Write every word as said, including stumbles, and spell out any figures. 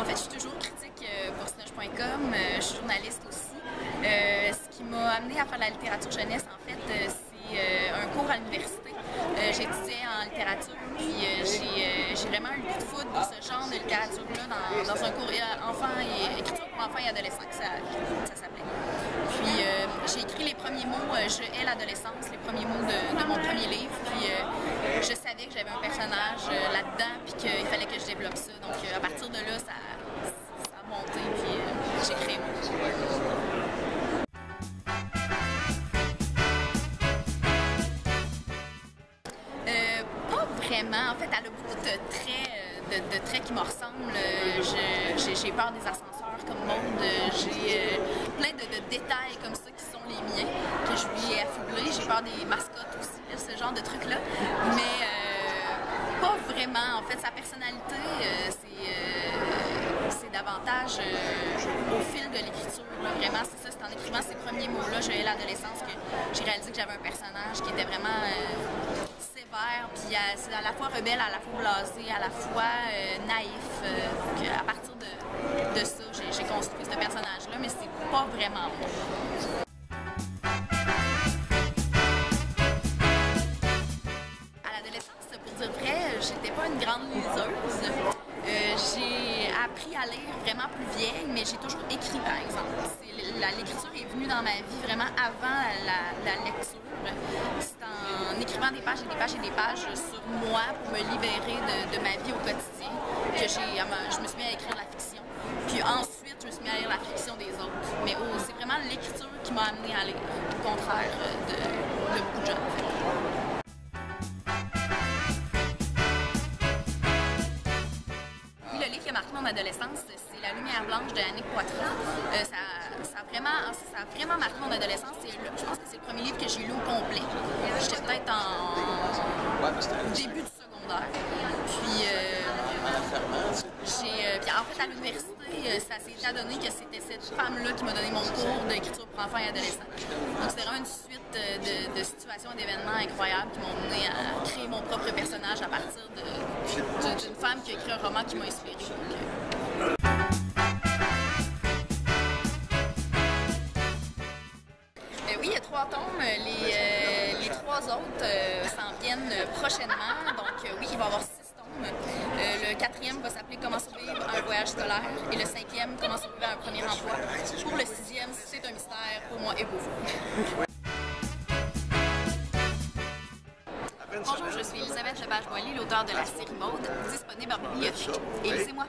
En fait, je suis toujours critique pour Snug point com, je suis journaliste aussi. Euh, ce qui m'a amenée à faire de la littérature jeunesse, en fait, c'est un cours à l'université. Euh, J'étudiais en littérature, puis euh, j'ai euh, vraiment eu le coup de foudre pour ce genre de littérature-là dans, dans un cours enfant et écriture pour enfants et adolescents, que ça, ça s'appelait. Puis euh, j'ai écrit les premiers mots, euh, je hais l'adolescence, les premiers mots de, de mon premier livre, puis euh, je savais que j'avais un personnage euh, là-dedans, puis qu'il fallait que je développe ça. Donc euh, à partir de là, ça, ça a monté, puis euh, j'ai créé mon livre. En fait, elle a beaucoup de traits, de, de traits qui me ressemblent. J'ai peur des ascenseurs comme monde. J'ai plein de, de détails comme ça qui sont les miens, que je lui ai affublés. J'ai peur des mascottes aussi, ce genre de trucs-là. Mais euh, pas vraiment. En fait, sa personnalité, euh, c'est euh, davantage euh, au fil de l'écriture. Vraiment, c'est ça. C'est en écrivant ces premiers mots-là, j'ai eu l'adolescence, que j'ai réalisé que j'avais un personnage qui était vraiment... Euh, puis c'est à la fois rebelle, à la fois blasée, à la fois euh, naïf. Euh, donc euh, à partir de, de ça, j'ai construit ce personnage-là, mais c'est pas vraiment moi. À l'adolescence, pour dire vrai, j'étais pas une grande liseuse. Euh, j'ai appris à lire vraiment plus vieille, mais j'ai toujours écrit par exemple. L'écriture est venue dans ma vie vraiment avant la, la lecture. C'est en écrivant des pages et des pages et des pages sur moi pour me libérer de, de ma vie au quotidien que je me suis mis à écrire la fiction. Puis ensuite, je me suis mis à lire la fiction des autres. Mais oh, c'est vraiment l'écriture qui m'a amenée à lire, au contraire de, de beaucoup de gens. Oui, le livre qui a marqué mon adolescence, c'est La Lumière Blanche de Annick Poitras. Euh, ça, Ça a, vraiment, ça a vraiment marqué mon adolescence. Je pense que c'est le premier livre que j'ai lu au complet. J'étais peut-être en début de secondaire. Puis, euh, puis en fait, à l'université, ça s'est adonné que c'était cette femme-là qui m'a donné mon cours d'écriture pour enfants et adolescents. Donc c'est vraiment une suite de, de situations et d'événements incroyables qui m'ont mené à créer mon propre personnage à partir d'une femme qui a écrit un roman qui m'a inspirée. Donc, trois tomes, les, euh, les trois autres euh, s'en viennent prochainement. Donc euh, oui, il va y avoir six tomes. Euh, le quatrième va s'appeler « Comment survivre à un voyage scolaire » et le cinquième « Comment survivre à un premier emploi ». Pour le sixième, c'est un mystère pour moi et pour vous. Bonjour, je suis Élizabeth Lepage-Boily, l'auteure de la série Mode, disponible en bibliothèque. Élizez-moi.